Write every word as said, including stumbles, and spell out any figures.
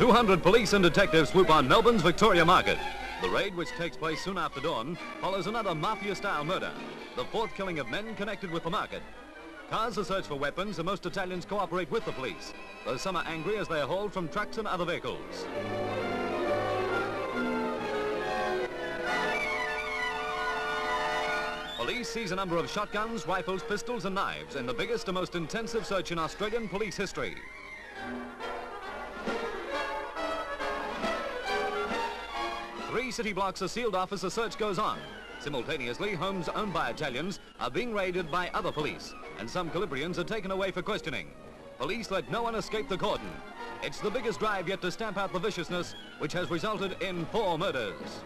two hundred police and detectives swoop on Melbourne's Victoria Market. The raid, which takes place soon after dawn, follows another mafia-style murder, the fourth killing of men connected with the market. Cars are searched for weapons and most Italians cooperate with the police, though some are angry as they are hauled from trucks and other vehicles. Police seize a number of shotguns, rifles, pistols and knives in the biggest and most intensive search in Australian police history. Three city blocks are sealed off as the search goes on. Simultaneously, homes owned by Italians are being raided by other police, and some Calabrians are taken away for questioning. Police let no one escape the cordon. It's the biggest drive yet to stamp out the viciousness, which has resulted in four murders.